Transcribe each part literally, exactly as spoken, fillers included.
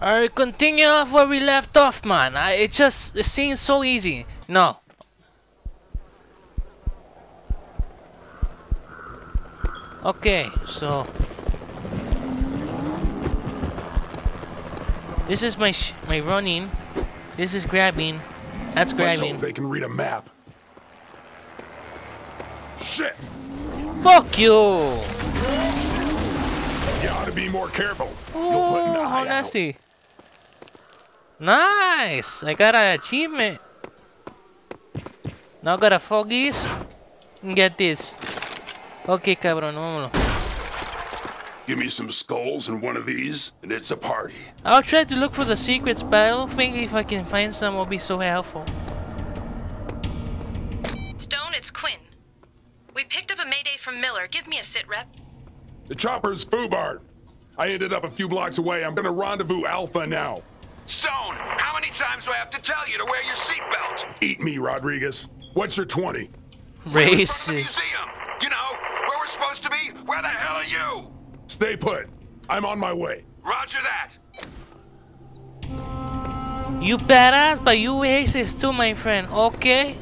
Alright, continue off where we left off, man. I, it just it seems so easy. No. Okay, so this is my sh my running. This is grabbing. That's grabbing. Let's hope they can read a map. Shit! Fuck you! You ought to be more careful. Oh, how nasty! Nice! I got an achievement. Now I gotta foggies and get this. Okay, cabrón, vámonos. Give me some skulls and one of these, and it's a party. I'll try to look for the secrets, but I don't think if I can find some, it'll be so helpful. Stone, it's Quinn. We picked up a Mayday from Miller. Give me a sit rep. The chopper's FUBAR. I ended up a few blocks away. I'm gonna rendezvous Alpha now. Stone, how many times do I have to tell you to wear your seatbelt? Eat me, Rodriguez. What's your twenty? Racist. Museum. You know, where we're supposed to be? Where the hell are you? Stay put. I'm on my way. Roger that. You badass, but you racist too, my friend. Okay.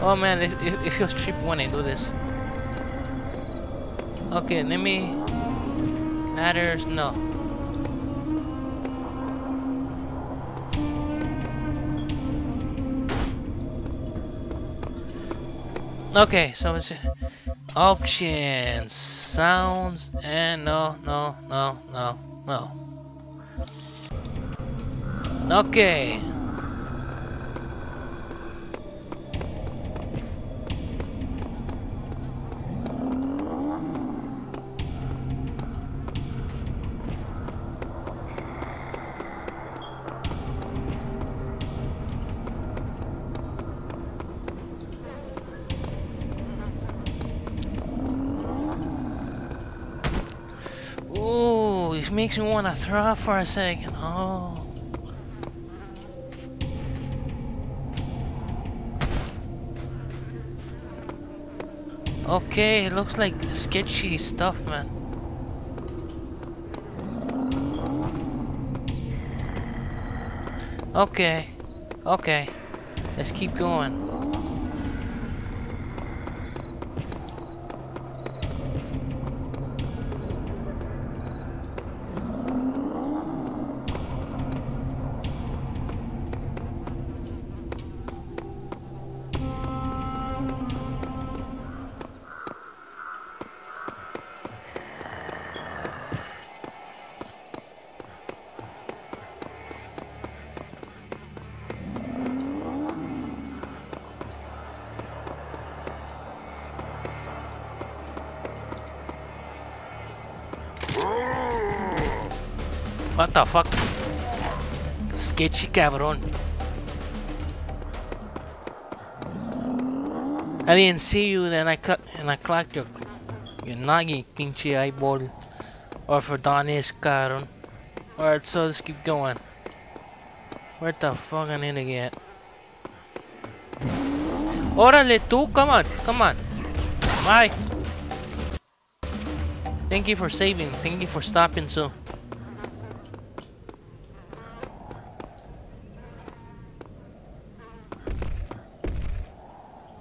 Oh man, if if, if you're cheap when I do this. Okay, let me. Ladders, no. Okay, so it's options, sounds, and no, no, no, no, no. Okay. Makes me want to throw up for a second. Oh. Okay, it looks like sketchy stuff, man. Okay. Okay. Let's keep going. What the fuck? Sketchy cabrón. I didn't see you, then I cut and I clocked your your nagi, pinche eyeball. Or for Donis cabrón. Alright, so let's keep going. Where the fuck I need to get? Orale tú, come on, come on. Bye. Thank you for saving. Thank you for stopping so.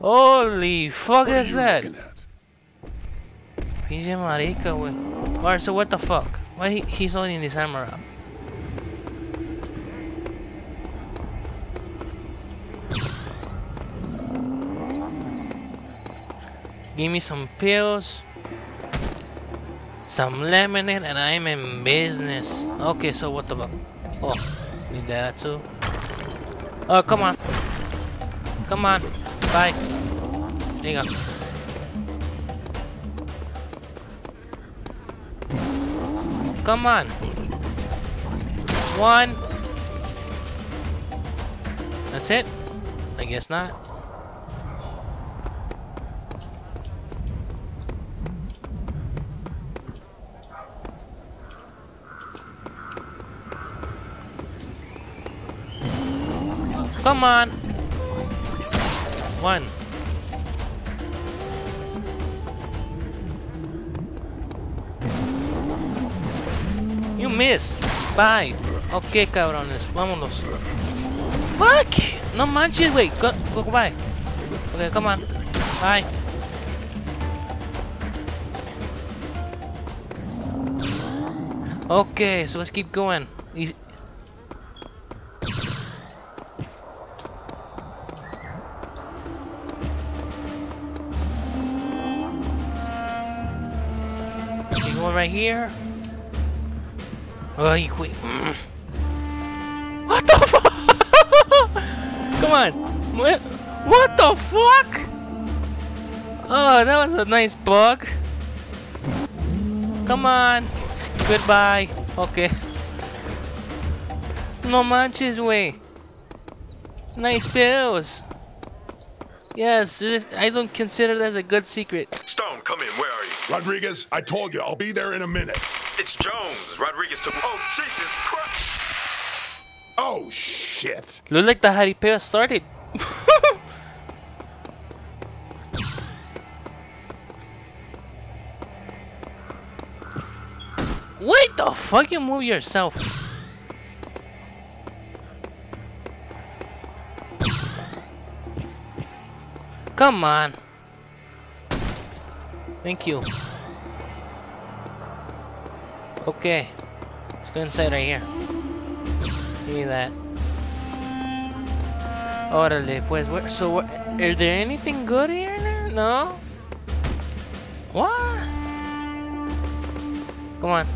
Holy fuck is that? Pinche marica, wey. Alright, so what the fuck? Why he, he's holding this hammer up? Give me some pills, some lemonade, and I'm in business. Okay, so what the fuck? Oh, need that too. Oh, come on. Come on. Bye. There you go. Come on. One. That's it? I guess not. Oh, come on. One. You missed. Bye. Ok, cabrones, vámonos. Fuck. No manches, wey. Go, go, bye. Ok, come on. Bye. Okay, so let's keep going. Easy. Keep going right here. Oh, you quit. Mm. What the fuck? Come on. What the fuck? Oh, that was a nice bug. Come on. Goodbye. Okay. No manches, way. Nice pills. Yes, this, I don't consider this a good secret. Stone, come in. Where are you? Rodriguez, I told you. I'll be there in a minute. It's Jones. Rodriguez took... Oh, Jesus Christ. Oh, shit. Look like the haripeo started. Wait the fuck, you move yourself. Come on. Thank you. Okay. Let's go inside right here. Give me that. Orale, pues, where, so where, is there anything good here now? No? What? Come on.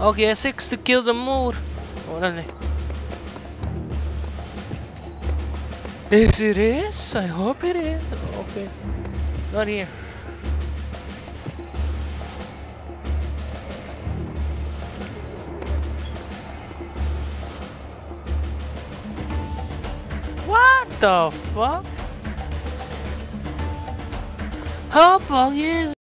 Okay, six to kill the mood. Orale. If it is, I hope it is. Okay. Not here. What the fuck? How about you?